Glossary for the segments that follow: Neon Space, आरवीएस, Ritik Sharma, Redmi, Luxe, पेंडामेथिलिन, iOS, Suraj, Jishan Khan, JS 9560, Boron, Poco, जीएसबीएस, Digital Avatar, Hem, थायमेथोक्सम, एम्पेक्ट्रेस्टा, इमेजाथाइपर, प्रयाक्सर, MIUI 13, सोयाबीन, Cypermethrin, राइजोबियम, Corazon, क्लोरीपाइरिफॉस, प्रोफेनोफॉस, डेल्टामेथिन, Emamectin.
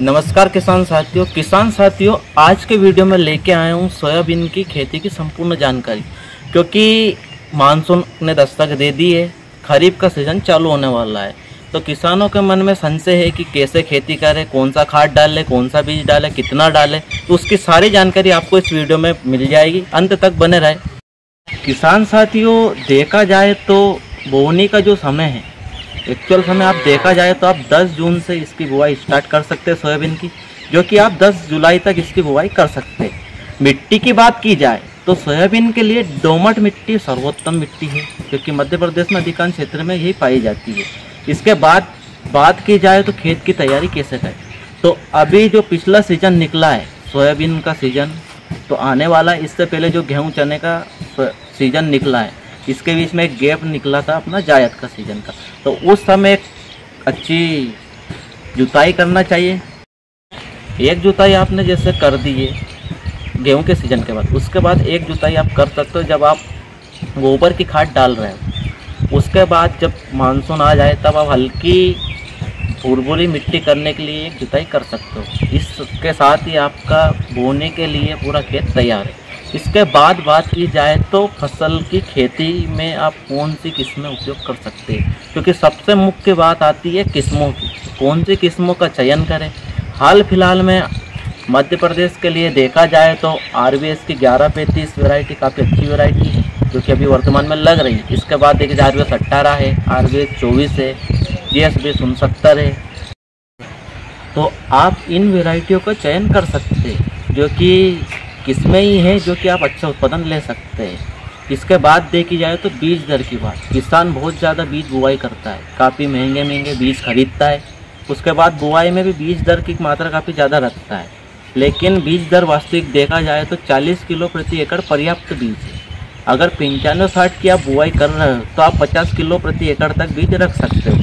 नमस्कार किसान साथियों, आज के वीडियो में लेके आया हूँ सोयाबीन की खेती की संपूर्ण जानकारी। क्योंकि मानसून ने दस्तक दे दी है, खरीफ का सीज़न चालू होने वाला है, तो किसानों के मन में संशय है कि कैसे खेती करें, कौन सा खाद डालें, कौन सा बीज डालें, कितना डालें। तो उसकी सारी जानकारी आपको इस वीडियो में मिल जाएगी, अंत तक बने रहे। किसान साथियों, देखा जाए तो बोवनी का जो समय है, एक्चुअल समय आप देखा जाए तो आप 10 जून से इसकी बुआई स्टार्ट कर सकते हैं सोयाबीन की, जो कि आप 10 जुलाई तक इसकी बुआई कर सकते हैं। मिट्टी की बात की जाए तो सोयाबीन के लिए दोमट मिट्टी सर्वोत्तम मिट्टी है, क्योंकि मध्य प्रदेश में अधिकांश क्षेत्र में यही पाई जाती है। इसके बाद बात की जाए तो खेत की तैयारी कैसे करें, तो अभी जो पिछला सीज़न निकला है सोयाबीन का सीज़न, तो आने वाला इससे पहले जो गेहूँ चने का सीज़न निकला है, इसके बीच में एक गैप निकला था अपना जायद का सीज़न का, तो उस समय एक अच्छी जुताई करना चाहिए। एक जुताई आपने जैसे कर दी है गेहूं के सीज़न के बाद, उसके बाद एक जुताई आप कर सकते हो जब आप गोबर की खाद डाल रहे हो। उसके बाद जब मानसून आ जाए तब आप हल्की भुरभुरी मिट्टी करने के लिए एक जुताई कर सकते हो। इसके साथ ही आपका बोने के लिए पूरा खेत तैयार है। इसके बाद बात की जाए तो फसल की खेती में आप कौन सी किस्में उपयोग कर सकते हैं, क्योंकि सबसे मुख्य बात आती है किस्मों की, कौन सी किस्मों का चयन करें। हाल फिलहाल में मध्य प्रदेश के लिए देखा जाए तो आरवीएस की 1135 वैरायटी काफ़ी अच्छी वैरायटी है, जो कि अभी वर्तमान में लग रही है। इसके बाद देखिए आरवीएस 18 है, आरवीएस 24 है, जीएसबीएस 79 है, तो आप इन वैरायटियों का चयन कर सकते हैं, जो कि किस्में ही हैं जो कि आप अच्छा उत्पादन ले सकते हैं। इसके बाद देखी जाए तो बीज दर की बात, किसान बहुत ज़्यादा बीज बुआई करता है, काफ़ी महंगे बीज खरीदता है। उसके बाद बुआई में भी बीज दर की मात्रा काफ़ी ज़्यादा रखता है, लेकिन बीज दर वास्तविक देखा जाए तो 40 किलो प्रति एकड़ पर्याप्त बीज है। अगर 95-60 की आप बुआई कर रहे हो तो आप 50 किलो प्रति एकड़ तक बीज रख सकते हो।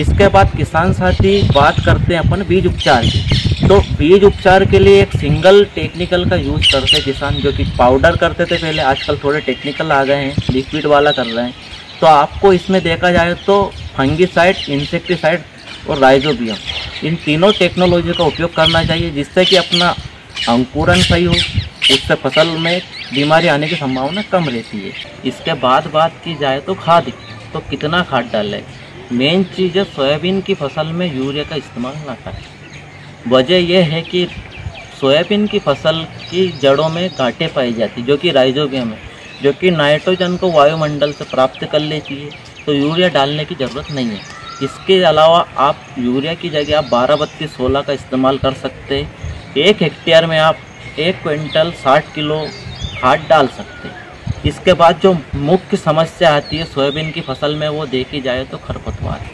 इसके बाद किसान साथी बात करते हैं अपन बीज उपचार की, तो बीज उपचार के लिए एक सिंगल टेक्निकल का यूज़ करते किसान, जो कि पाउडर करते थे पहले, आजकल थोड़े टेक्निकल आ गए हैं, लिक्विड वाला कर रहे हैं। तो आपको इसमें देखा जाए तो फंगीसाइड, इंसेक्टिसाइड और राइजोबियम, इन तीनों टेक्नोलॉजी का उपयोग करना चाहिए, जिससे कि अपना अंकुरण सही हो, उससे फसल में बीमारी आने की संभावना कम रहती है। इसके बाद बात की जाए तो खाद, तो कितना खाद डालें। मेन चीज़ है सोयाबीन की फसल में यूरिया का इस्तेमाल ना करें। वजह यह है कि सोयाबीन की फसल की जड़ों में गांठें पाई जाती, जो कि राइजोबियम है, जो कि नाइट्रोजन को वायुमंडल से प्राप्त कर लेती है, तो यूरिया डालने की ज़रूरत नहीं है। इसके अलावा आप यूरिया की जगह आप 12-32-16 का इस्तेमाल कर सकते हैं। एक हेक्टेयर में आप 1 क्विंटल 60 किलो खाद डाल सकते हैं। इसके बाद जो मुख्य समस्या आती है सोयाबीन की फसल में, वो देखी जाए तो खरपतवार है,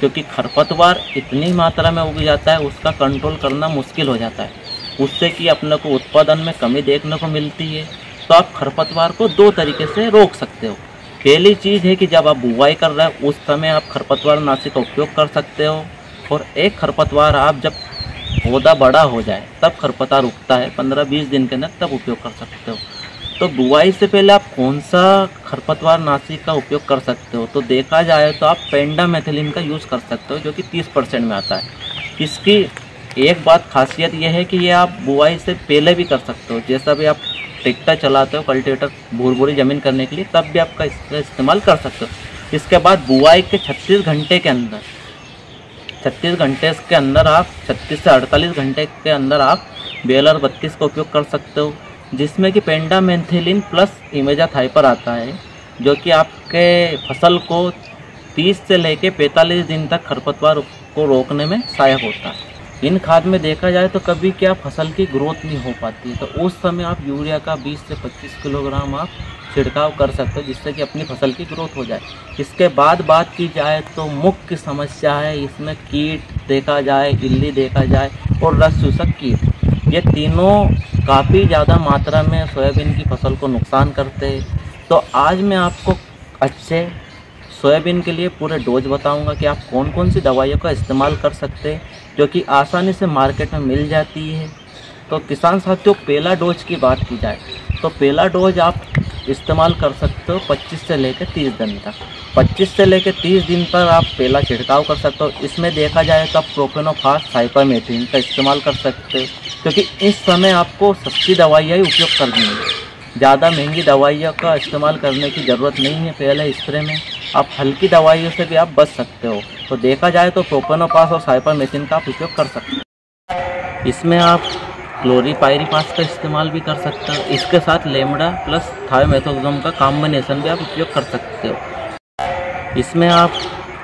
क्योंकि खरपतवार इतनी मात्रा में उग जाता है, उसका कंट्रोल करना मुश्किल हो जाता है, उससे कि अपने को उत्पादन में कमी देखने को मिलती है। तो आप खरपतवार को दो तरीके से रोक सकते हो। पहली चीज़ है कि जब आप बुआई कर रहे हो उस समय आप खरपतवार नाशी का उपयोग कर सकते हो, और एक खरपतवार आप जब पौधा बड़ा हो जाए तब खरपतवार उगता है, 15-20 दिन के अंदर तब उपयोग कर सकते हो। तो बुआई से पहले आप कौन सा खरपतवार नाशी का उपयोग कर सकते हो, तो देखा जाए तो आप पेंडामेथिलिन का यूज़ कर सकते हो, जो कि 30% में आता है। इसकी एक बात खासियत यह है कि ये आप बुआई से पहले भी कर सकते हो, जैसा भी आप ट्रैक्टर चलाते हो, कल्टीवेटर भूर-भूरी ज़मीन करने के लिए, तब भी आपका इसका इस्तेमाल कर सकते हो। इसके बाद बुआई के 36 घंटे के अंदर, 36 घंटे के अंदर आप 36 से 48 घंटे के अंदर आप बेलर 32 का उपयोग कर सकते हो, जिसमें कि पेंडामेथिलिन प्लस इमेजाथाइपर आता है, जो कि आपके फसल को 30 से लेके 45 दिन तक खरपतवार को रोकने में सहायक होता है। इन खाद में देखा जाए तो कभी क्या फसल की ग्रोथ नहीं हो पाती, तो उस समय आप यूरिया का 20 से 25 किलोग्राम आप छिड़काव कर सकते हो, जिससे कि अपनी फसल की ग्रोथ हो जाए। इसके बाद बात की जाए तो मुख्य समस्या है इसमें कीट देखा जाए, इल्ली देखा जाए और रस चूसक कीट, ये तीनों काफ़ी ज़्यादा मात्रा में सोयाबीन की फसल को नुकसान करते हैं। तो आज मैं आपको अच्छे सोयाबीन के लिए पूरे डोज बताऊंगा कि आप कौन कौन सी दवाइयों का इस्तेमाल कर सकते हैं, जो कि आसानी से मार्केट में मिल जाती है। तो किसान साथियों, पहला डोज की बात की जाए तो पहला डोज आप इस्तेमाल कर सकते हो 25 से लेकर 30 दिन तक। 25 से लेकर 30 दिन पर आप पहला छिड़काव कर सकते हो। इसमें देखा जाए तो आप प्रोफेनोफॉस साइपरमेथ्रिन का इस्तेमाल कर सकते हो, क्योंकि इस समय आपको सस्ती दवाइयाँ ही उपयोग करनी है, ज़्यादा महंगी दवाइयों का इस्तेमाल करने की ज़रूरत नहीं है। पहले स्प्रे में आप हल्की दवाइयों से भी आप बच सकते हो। तो देखा जाए तो प्रोफेनोफॉस और साइपरमेथ्रिन का आप उपयोग कर सकते हो। इसमें आप क्लोरीपाइरिफॉस का इस्तेमाल भी कर सकते हो। इसके साथ लैम्डा प्लस थायमेथोक्सम का कॉम्बिनेशन भी आप उपयोग कर सकते हो। इसमें आप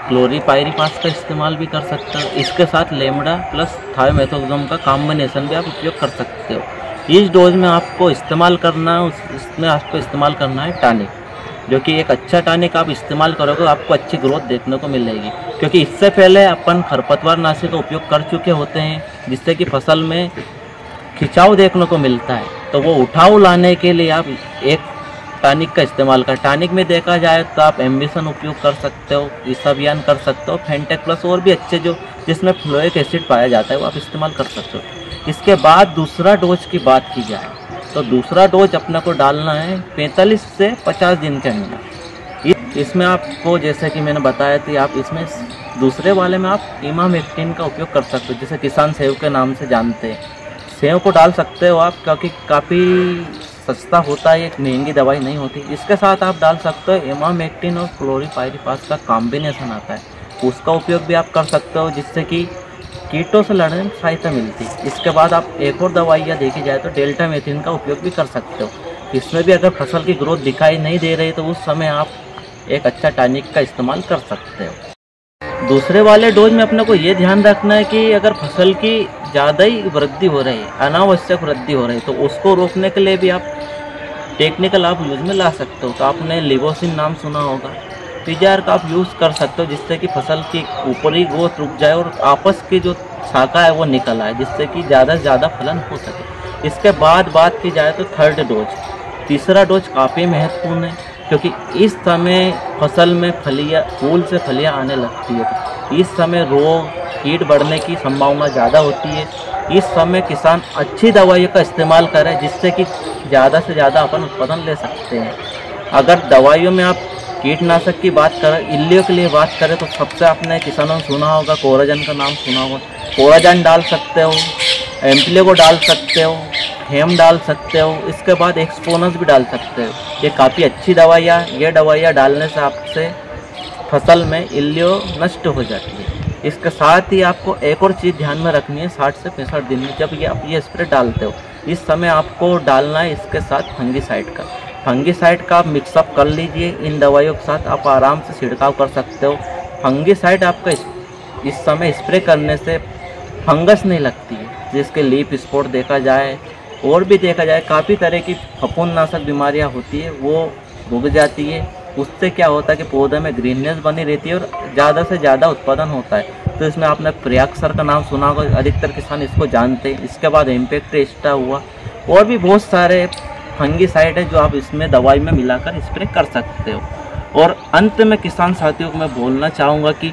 क्लोरीपाइरिफॉस का इस्तेमाल भी कर सकते हो। इसके साथ लैम्डा प्लस थायमेथोक्सम का कॉम्बिनेशन भी आप उपयोग कर सकते हो। इस डोज में आपको इस्तेमाल करना है, इसमें आपको इस्तेमाल करना है टॉनिक, जो कि एक अच्छा टॉनिक आप इस्तेमाल करोगे आपको अच्छी ग्रोथ देखने को मिलेगी, क्योंकि इससे पहले अपन खरपतवार नाशी का उपयोग कर चुके होते हैं, जिससे कि फसल में खिंचाव देखने को मिलता है। तो वो उठाव लाने के लिए आप एक टॉनिक का इस्तेमाल करें। टॉनिक में देखा जाए तो आप एम्बिशन उपयोग कर सकते हो, इस अभियान कर सकते हो, फेंटेक प्लस और भी अच्छे जो जिसमें फ्लोइक एसिड पाया जाता है वो आप इस्तेमाल कर सकते हो। इसके बाद दूसरा डोज की बात की जाए तो दूसरा डोज अपने को डालना है 45 से 50 दिन के अंदर। इसमें आपको जैसे कि मैंने बताया कि आप इसमें दूसरे वाले में आप एमामेक्टिन का उपयोग कर सकते हो, जैसे किसान सेव के नाम से जानते हैं। सेव को डाल सकते हो आप, क्योंकि काफ़ी सस्ता होता है, एक महंगी दवाई नहीं होती। इसके साथ आप डाल सकते हो एमामेक्टिन और क्लोरीपाइरिफॉस का कॉम्बिनेशन आता है, उसका उपयोग भी आप कर सकते हो, जिससे कि कीटों से लड़ने में सहायता मिलती है। इसके बाद आप एक और दवाइयाँ देखी जाए तो डेल्टामेथिन का उपयोग भी कर सकते हो। इसमें भी अगर फसल की ग्रोथ दिखाई नहीं दे रही तो उस समय आप एक अच्छा टॉनिक का इस्तेमाल कर सकते हो। दूसरे वाले डोज में अपने को ये ध्यान रखना है कि अगर फसल की ज़्यादा ही वृद्धि हो रही है, अनावश्यक वृद्धि हो रही है, तो उसको रोकने के लिए भी आप टेक्निकल आप यूज़ में ला सकते हो। तो आपने लिबोसिन नाम सुना होगा, पिजार का आप यूज़ कर सकते हो, जिससे कि फसल की ऊपरी ग्रोथ रुक जाए और आपस की जो शाखा है वो निकल आए, जिससे कि ज़्यादा से ज़्यादा फलन हो सके। इसके बाद बात की जाए तो थर्ड डोज, तीसरा डोज काफ़ी महत्वपूर्ण है, क्योंकि इस समय फसल में फलियां, फूल से फलियां आने लगती है। इस समय रोग कीट बढ़ने की संभावना ज़्यादा होती है। इस समय किसान अच्छी दवाइयों का इस्तेमाल करें, जिससे कि ज़्यादा से ज़्यादा अपन उत्पादन ले सकते हैं। अगर दवाइयों में आप कीटनाशक की बात करें, इल्लियों के लिए बात करें, तो सबसे आपने किसानों ने सुना होगा कोराजन का नाम सुना होगा। कोराजन डाल सकते हो, एम्प्ले को डाल सकते हो, हेम डाल सकते हो, इसके बाद एक्सपोनस भी डाल सकते हो। ये काफ़ी अच्छी दवाइयाँ, ये दवाइयाँ डालने से आपसे फसल में इल्लियो नष्ट हो जाती है। इसके साथ ही आपको एक और चीज़ ध्यान में रखनी है, 60 से 65 दिन में जब ये आप ये स्प्रे डालते हो, इस समय आपको डालना है इसके साथ फंगीसाइड का। फंगीसाइड का आप मिक्सअप कर लीजिए, इन दवाइयों के साथ आप आराम से छिड़काव कर सकते हो। फंगीसाइड आपका इस समय स्प्रे करने से फंगस नहीं लगती है, जिसके लीफ स्पॉट देखा जाए और भी देखा जाए काफ़ी तरह की फफूंदनाशक बीमारियां होती है, वो रुक जाती है। उससे क्या होता है कि पौधे में ग्रीननेस बनी रहती है और ज़्यादा से ज़्यादा उत्पादन होता है। तो इसमें आपने प्रयाक्सर का नाम सुना होगा, अधिकतर किसान इसको जानते हैं। इसके बाद एम्पेक्ट्रेस्टा हुआ, और भी बहुत सारे फंगीसाइड है जो आप इसमें दवाई में मिलाकर स्प्रे कर सकते हो। और अंत में किसान साथियों को मैं बोलना चाहूँगा कि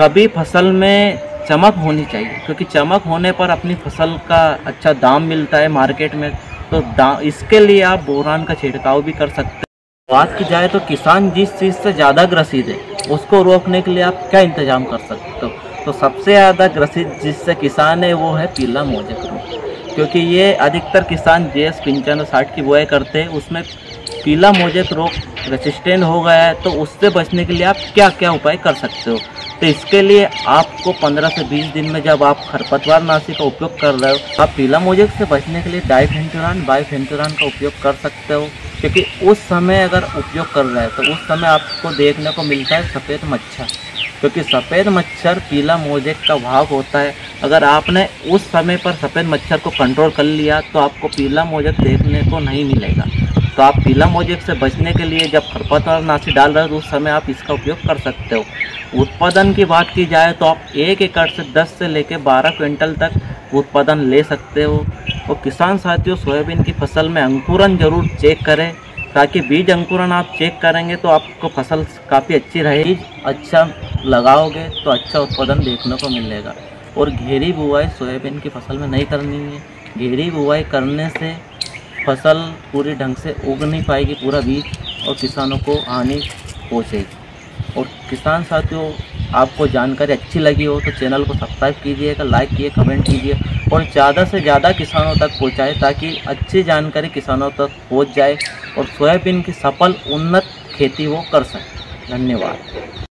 कभी फसल में चमक होनी चाहिए, क्योंकि चमक होने पर अपनी फसल का अच्छा दाम मिलता है मार्केट में। तो इसके लिए आप बोरान का छिड़काव भी कर सकते हो। बात की जाए तो किसान जिस चीज़ से ज़्यादा ग्रसित है उसको रोकने के लिए आप क्या इंतजाम कर सकते हो? तो सबसे ज़्यादा ग्रसित जिससे किसान है वो है पीला मोजेक रोग, क्योंकि ये अधिकतर किसान JS 9560 की बुआई करते हैं। उसमें पीला मोजेक रोग रेसिस्टेंट हो गया है, तो उससे बचने के लिए आप क्या क्या उपाय कर सकते हो? तो इसके लिए आपको 15 से 20 दिन में जब आप खरपतवार नाशी का उपयोग कर रहे हो, आप पीला मोजेक से बचने के लिए डाइफेंटुरान, बाइफेंटुरान का उपयोग कर सकते हो, क्योंकि उस समय अगर उपयोग कर रहे हैं तो उस समय आपको देखने को मिलता है सफ़ेद मच्छर, क्योंकि सफ़ेद मच्छर पीला मोजेक का भाग होता है। अगर आपने उस समय पर सफ़ेद मच्छर को कंट्रोल कर लिया तो आपको पीला मोजेक देखने को नहीं मिलेगा। तो आप पीला मोजेक से बचने के लिए जब खरपतवारनाशी डाल रहे हो तो उस समय आप इसका उपयोग कर सकते हो। उत्पादन की बात की जाए तो आप 1 एकड़ से 10 से लेकर 12 क्विंटल तक उत्पादन ले सकते हो। और किसान साथियों, सोयाबीन की फसल में अंकुरन जरूर चेक करें, ताकि बीज अंकुरण आप चेक करेंगे तो आपको फसल काफ़ी अच्छी रहेगी। अच्छा लगाओगे तो अच्छा उत्पादन देखने को मिलेगा। और घेरी बुआई सोयाबीन की फसल में नहीं करनी है। घेरी बुआई करने से फसल पूरी ढंग से उग नहीं पाएगी पूरा बीज, और किसानों को हानि पहुँचेगी। और किसान साथियों, आपको जानकारी अच्छी लगी हो तो चैनल को सब्सक्राइब कीजिएगा, लाइक कीजिए, कमेंट कीजिए और ज़्यादा से ज़्यादा किसानों तक पहुँचाए ताकि अच्छी जानकारी किसानों तक पहुँच जाए और सोयाबीन की सफल उन्नत खेती वो कर सकें। धन्यवाद।